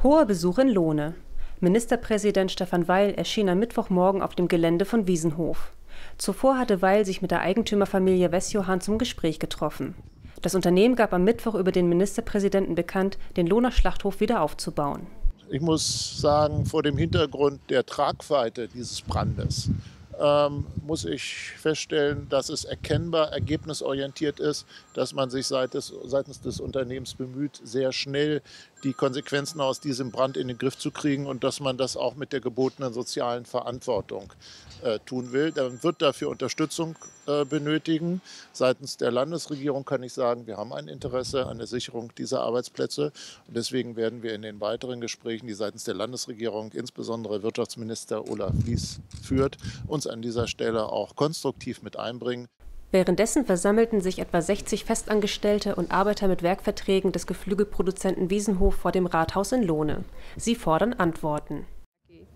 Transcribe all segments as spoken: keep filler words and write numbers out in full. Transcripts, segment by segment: Hoher Besuch in Lohne. Ministerpräsident Stephan Weil erschien am Mittwochmorgen auf dem Gelände von Wiesenhof. Zuvor hatte Weil sich mit der Eigentümerfamilie Wessjohann zum Gespräch getroffen. Das Unternehmen gab am Mittwoch über den Ministerpräsidenten bekannt, den Lohner Schlachthof wieder aufzubauen. Ich muss sagen, vor dem Hintergrund der Tragweite dieses Brandes ähm, muss ich feststellen, dass es erkennbar ergebnisorientiert ist, dass man sich seitens, seitens des Unternehmens bemüht, sehr schnell die Konsequenzen aus diesem Brand in den Griff zu kriegen und dass man das auch mit der gebotenen sozialen Verantwortung äh, tun will. Dann wird dafür Unterstützung äh, benötigen. Seitens der Landesregierung kann ich sagen, wir haben ein Interesse an der Sicherung dieser Arbeitsplätze. Und deswegen werden wir in den weiteren Gesprächen, die seitens der Landesregierung, insbesondere Wirtschaftsminister Olaf Lies führt, uns an dieser Stelle auch konstruktiv mit einbringen. Währenddessen versammelten sich etwa sechzig Festangestellte und Arbeiter mit Werkverträgen des Geflügelproduzenten Wiesenhof vor dem Rathaus in Lohne. Sie fordern Antworten. Ich bin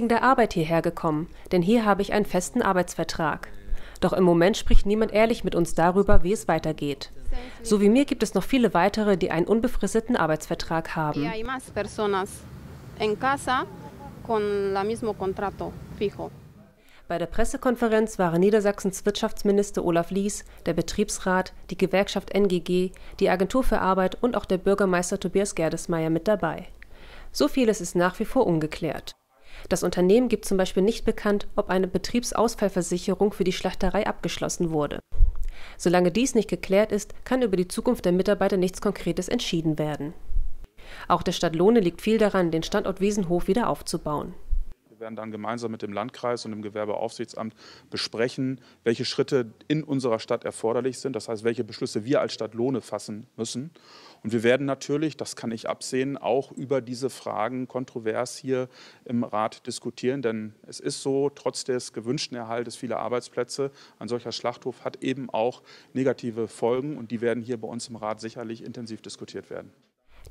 wegen der Arbeit hierher gekommen, denn hier habe ich einen festen Arbeitsvertrag. Doch im Moment spricht niemand ehrlich mit uns darüber, wie es weitergeht. So wie mir gibt es noch viele weitere, die einen unbefristeten Arbeitsvertrag haben. Bei der Pressekonferenz waren Niedersachsens Wirtschaftsminister Olaf Lies, der Betriebsrat, die Gewerkschaft N G G, die Agentur für Arbeit und auch der Bürgermeister Tobias Gerdesmeyer mit dabei. So vieles ist nach wie vor ungeklärt. Das Unternehmen gibt zum Beispiel nicht bekannt, ob eine Betriebsausfallversicherung für die Schlachterei abgeschlossen wurde. Solange dies nicht geklärt ist, kann über die Zukunft der Mitarbeiter nichts Konkretes entschieden werden. Auch der Stadt Lohne liegt viel daran, den Standort Wiesenhof wieder aufzubauen. Wir werden dann gemeinsam mit dem Landkreis und dem Gewerbeaufsichtsamt besprechen, welche Schritte in unserer Stadt erforderlich sind. Das heißt, welche Beschlüsse wir als Stadt Lohne fassen müssen. Und wir werden natürlich, das kann ich absehen, auch über diese Fragen kontrovers hier im Rat diskutieren. Denn es ist so, trotz des gewünschten Erhaltes vieler Arbeitsplätze, ein solcher Schlachthof hat eben auch negative Folgen. Und die werden hier bei uns im Rat sicherlich intensiv diskutiert werden.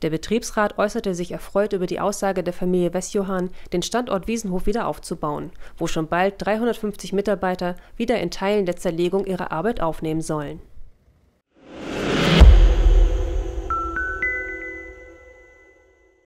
Der Betriebsrat äußerte sich erfreut über die Aussage der Familie Wessjohann, den Standort Wiesenhof wieder aufzubauen, wo schon bald dreihundertfünfzig Mitarbeiter wieder in Teilen der Zerlegung ihre Arbeit aufnehmen sollen.